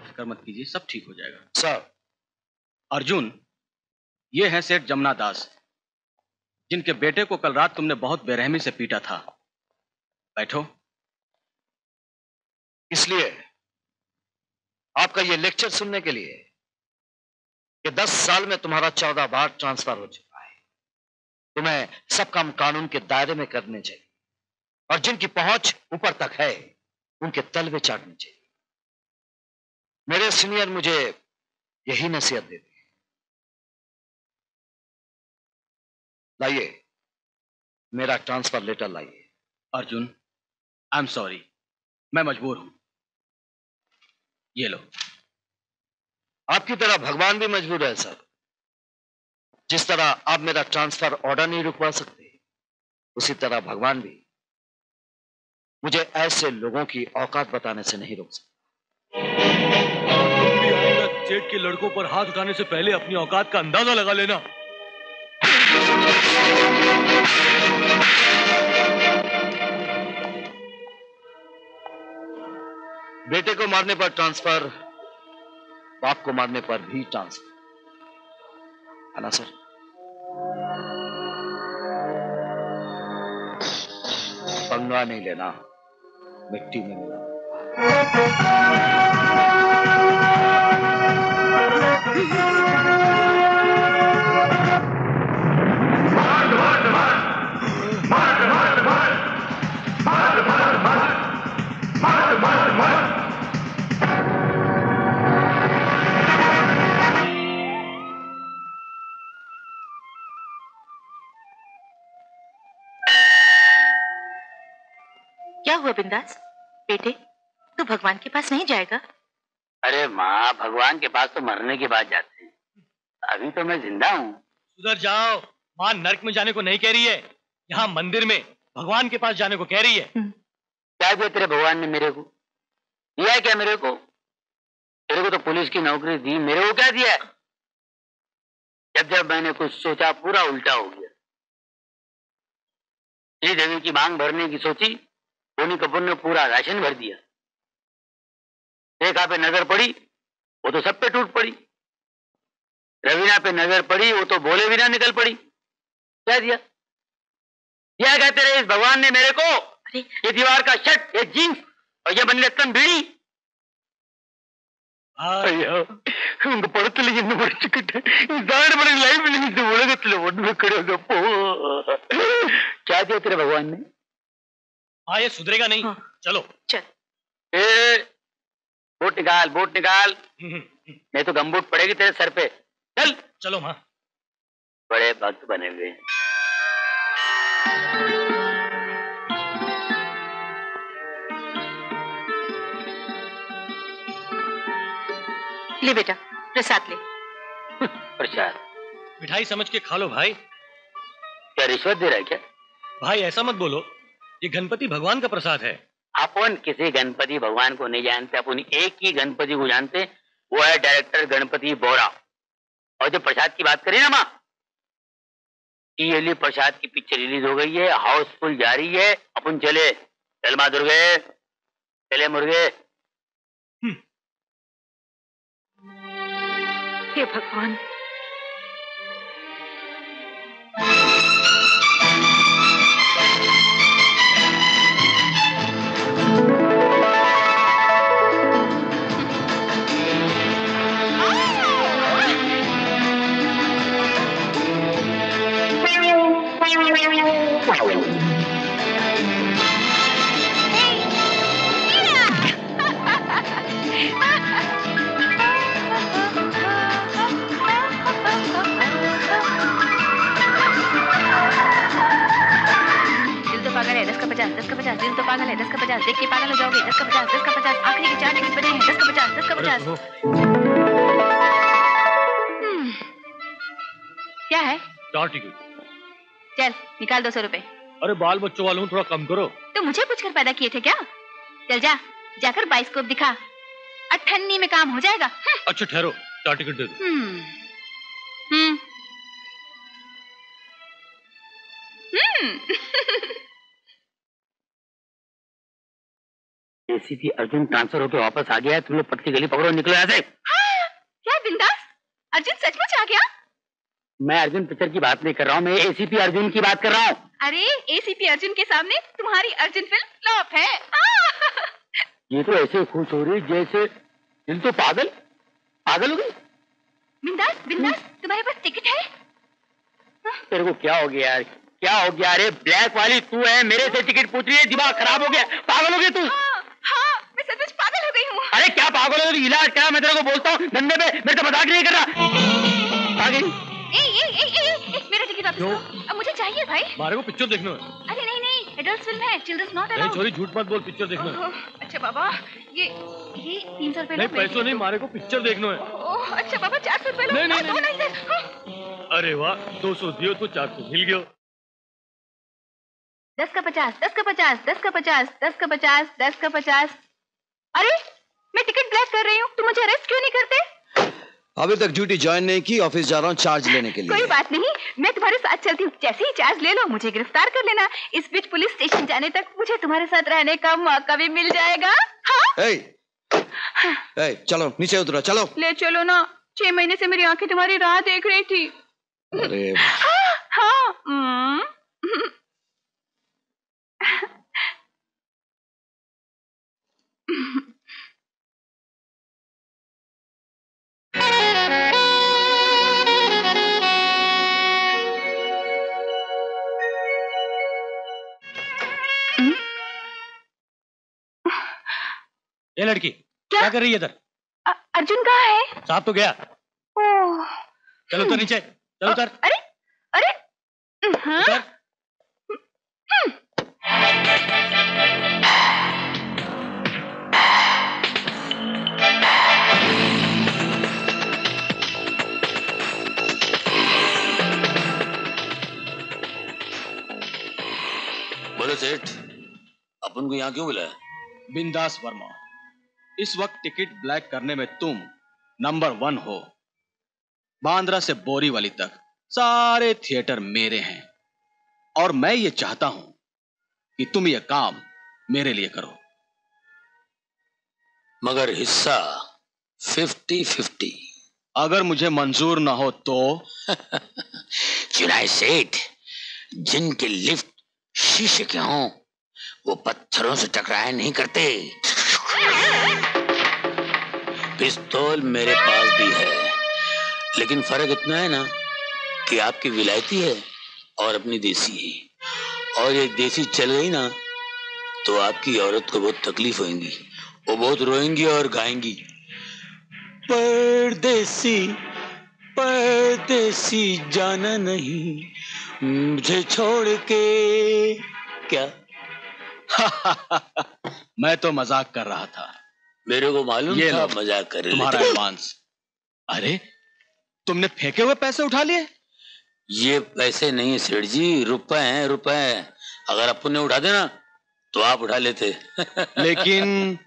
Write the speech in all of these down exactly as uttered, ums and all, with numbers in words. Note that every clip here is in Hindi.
आप फिक्र मत कीजिए, सब ठीक हो जाएगा। सर अर्जुन, ये हैं सेठ जमुना दास, जिनके बेटे को कल रात तुमने बहुत बेरहमी से पीटा था। बैठो। इसलिए आपका ये लेक्चर सुनने के लिए कि दस साल में तुम्हारा चौदह बार ट्रांसफर हो चुका है। तुम्हें सब काम कानून के दायरे में करने चाहिए और जिनकी पहुंच ऊपर तक है उनके तलवे चाटने चाहिए। मेरे सीनियर मुझे यही नसीहत देते। लाइए मेरा ट्रांसफर लेटर लाइए। अर्जुन, आई एम सॉरी, मैं मजबूर हूं। ये लो। आपकी तरह भगवान भी मजबूर है सर। जिस तरह आप मेरा ट्रांसफर ऑर्डर नहीं रुकवा सकते, उसी तरह भगवान भी मुझे ऐसे लोगों की औकात बताने से नहीं रोक सकता। सेठ के लड़कों पर हाथ उठाने से पहले अपनी औकात का अंदाजा लगा लेना। बेटे को मारने पर ट्रांसफर, बाप को मारने पर भी ट्रांसफर, है ना सर? पंगा नहीं लेना, मिट्टी में मिलाना। हुआ बिंदास बेटे, तू भगवान के पास नहीं जाएगा? अरे माँ, भगवान के पास तो मरने के बाद जाते हैं, अभी तो मैं जिंदा हूँ। उधर जाओ माँ, नरक में जाने को नहीं कह रही है, यहाँ मंदिर में भगवान के पास जाने को कह रही है। क्या दिया तेरे भगवान ने मेरे को? दिया है क्या मेरे को? तेरे को तो पुलिस की नौकरी दी, मेरे को क्या दिया? जब जब मैंने कुछ सोचा पूरा उल्टा हो गया। श्रीदेवी की मांग भरने की सोची, बोनी कपूर ने पूरा राशन भर दिया। रेखा पे नजर पड़ी, वो तो सब पे टूट पड़ी। रवीना पे नजर पड़ी, वो तो बोले बिना निकल पड़ी। क्या दिया? क्या कहते रहे इस भगवान ने मेरे को? ये दीवार का शर्ट, ये जींस और ये बनलेतन बीड़ी। उनको पढ़ते लेकिन बड़ी टिकट है, बड़ी लाइफ नहीं बोलेगा तुझे वोट में खड़े हो। क्या दिया तेरे भगवान ने? हाँ, ये सुधरेगा नहीं। हाँ। चलो चल। ए, बोट निकाल, बोट निकाल, नहीं तो गमबूट पड़ेगी तेरे सर पे। चल चलो माँ। बड़े भक्त बने हुए। ले बेटा प्रसाद ले। प्रसाद मिठाई समझ के खा लो भाई। क्या रिश्वत दे रहा है क्या? भाई ऐसा मत बोलो, ये गणपति भगवान का प्रसाद है। अपन किसी गणपति भगवान को नहीं जानते, अपन एक ही गणपति को जानते, वो है डायरेक्टर गणपति बोहरा। और जो प्रसाद की बात करें ना माँ, ये प्रसाद की पिक्चर रिलीज हो गई है, हाउसफुल जा रही है। अपन चले। चल माँ दुर्गे, चले मुर्गे। हे भगवान, दस का पचास, दिल तो पागल है, दस का पचास, देख के पागल हो जाओगे, दस का पचास, दस का पचास, आखिरी के चार टिकट बने हैं, दस का पचास, दस का पचास। क्या है? चार टिकट। चल निकाल दो सौ रुपए। अरे बाल बच्चों वालों, थोड़ा कम करो। तो मुझे पूछकर पैदा किए थे क्या? चल जा, जाकर बाइस्कोप दिखा, अठन्नी में काम हो जाएगा। अच्छा ठहरो, चार टिकट दे दो। A C P Arjun transfer होकर वापस आ गया है। तुम लोग पटकी गली पकड़ो, निकलो यहाँ से। हाँ, क्या बिंदास, अर्जुन सचमुच आ गया? मैं अर्जुन पिक्चर की बात नहीं कर रहा हूँ, मैं ए सी पी अर्जुन की बात कर रहा हूँ। अरे ए सी पी अर्जुन के सामने तुम्हारी अर्जुन फिल्म फ्लॉप है। ये तो ऐसे खुश हो रही जैसे दिल तो पागल पागल हो गई। बिंदास बिंदास, तुम्हारे पास टिकट है? हा? तेरे को क्या हो गया यार, क्या हो गया? अरे ब्लैक वाली तू है, मेरे से टिकट पूछ रही है? दिमाग खराब हो गया, पागल हो गया तू? हाँ, हाँ, मैं सचमुच पागल हो गई हूँ। अरे क्या पागल हो गई, इलाज करा, मैं तेरे को बोलता हूँ धंधे पे, मेरे तो मजाक नहीं कर रहा। आ गई। ए, ए, ए, ए, ए, मेरा टिकट वापस करो, अब मुझे चाहिए भाई। हमारे को पिक्चर देखना है। अरे नहीं नहीं, एडल्ट फिल्म है, चिल्ड्रंस नॉट अलाउड। छोरी झूठ मत बोल, पिक्चर देखना है। अच्छा बाबा, ये ये तीन सौ रुपए। नहीं पैसों नहीं, हमारे को पिक्चर देखना है। ओह अच्छा बाबा, चार सौ रुपए। नहीं नहीं नहीं, अरे वाह, दो सौ दियो तो चार सौ मिल गयो। दस का पचास, दस का पचास, दस का पचास, दस का पचास, दस का पचास। अरे मैं टिकट ब्लैक कर रही हूँ, तुम मुझे अरेस्ट क्यों नहीं करते? अभी तक ड्यूटी ज्वाइन नहीं की, ऑफिस जा रहा हूँ चार्ज लेने के लिए। कोई बात नहीं, मैं तुम्हारे साथ चलती हूँ, जैसे ही चार्ज ले लो मुझे गिरफ्तार कर लेना। इस बीच पुलिस स्टेशन जाने तक मुझे तुम्हारे साथ रहने का मौका भी मिल जाएगा। हाँ? ए, ए, चलो नीचे उतरो, चलो। ले चलो ना, छह महीने से मेरी आंखें तुम्हारी राह देख रही थी। अरे हाँ, हाँ, ये लड़की क्या? क्या कर रही है इधर? अर्जुन कहाँ है? साहब तो गया। ओह। चलो तो नीचे, चलो उतर। अरे अरे हाँ? उतर। बोलो सेठ, अपन को यहाँ क्यों मिला है? बिंदास वर्मा, इस वक्त टिकट ब्लैक करने में तुम नंबर वन हो। बांद्रा से बोरीवली तक सारे थिएटर मेरे हैं और मैं ये चाहता हूं कि तुम ये काम मेरे लिए करो। मगर हिस्सा फिफ्टी फिफ्टी। अगर मुझे मंजूर ना हो तो? चुनाव सेठ, जिनके लिफ्ट शीशे के हों वो पत्थरों से टकराए नहीं करते। पिस्तौल मेरे पास भी है, लेकिन फर्क इतना है ना कि आपकी विलायती है और अपनी देसी है। और ये देसी चल गई ना तो आपकी औरत को बहुत तकलीफ होगी, वो बहुत रोएंगी और गाएंगी, परदेसी परदेसी जाना नहीं मुझे छोड़ के। क्या? मैं तो मजाक कर रहा था, मेरे को मालूम ये था मजाक कर रहे। तुम्हारा एडवांस। अरे तुमने फेंके हुए पैसे उठा लिए? ये पैसे नहीं है सेठ जी, रुपए हैं रुपए। अगर अपन ने उठा देना तो आप उठा लेते। लेकिन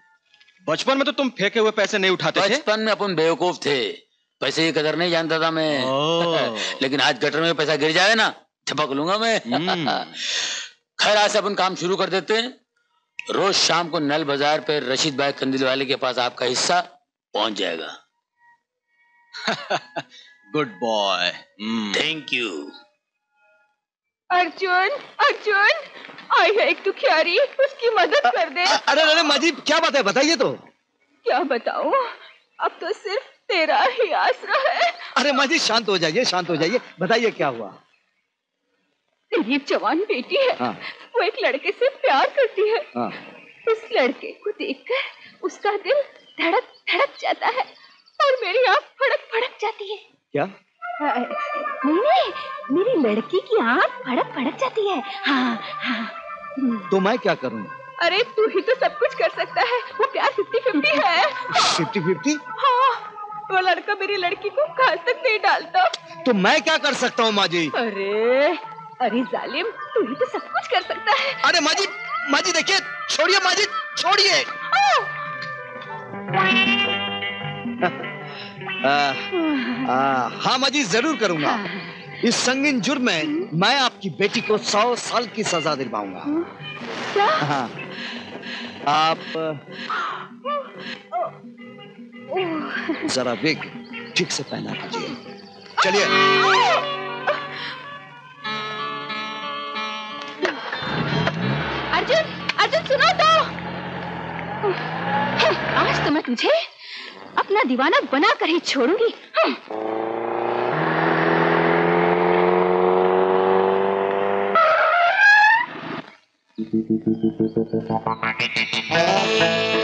बचपन में तो तुम फेंके हुए पैसे नहीं उठाते थे? बचपन में अपन बेवकूफ थे, पैसे की कदर नहीं जानता था मैं। लेकिन आज गटर में पैसा गिर जाए ना, ठपक लूंगा मैं। खैर आज से अपन काम शुरू कर देते हैं। रोज शाम को नल बाजार पर रशीद भाई कंदिल वाले के पास आपका हिस्सा पहुंच जाएगा। Good boy, thank you. Arjun Arjun, आई है एक दुखियारी, उसकी मदद कर दे। अरे अरे माँ जी, क्या बात है बताइए तो। क्या बताऊं, अब तो सिर्फ तेरा ही आसरा है। अरे माँ जी शांत हो जाइए, शांत हो जाइए, बताइए क्या हुआ। तेरी जवान बेटी है। हाँ। वो एक लड़के से प्यार करती है। हाँ। उस लड़के को देखकर उसका दिल धड़क धड़क जाता है और मेरी आँख फड़क फड़क जाती है। क्या? आ, नहीं नहीं, मेरी लड़की की आँख फड़क फड़क जाती है। हाँ हाँ। तो मैं क्या करूँ? अरे तू ही तो सब कुछ कर सकता है, वो प्यार फिफ्टी फिफ्टी है। Fifty fifty? हाँ, वो लड़का मेरी लड़की को घास तक नहीं डालता। तो मैं क्या कर सकता हूँ माँ जी? अरे अरे जालिम, तू ही तो सब कुछ कर सकता है। अरे माँ जी, माँ जी देखिए, छोड़िए माँ जी, छोड़िए। हाँ माँ जी जरूर करूँगा। इस संगीन जुर्म में मैं आपकी बेटी को सौ साल की सजा दिलवाऊंगा। क्या? हाँ, आप जरा विग ठीक से पहना कीजिए। चलिए। अर्जुन, अर्जुन सुनो तो। आज तो मैं तुझे अपना दीवाना बना कर ही छोड़ूंगी। हाँ।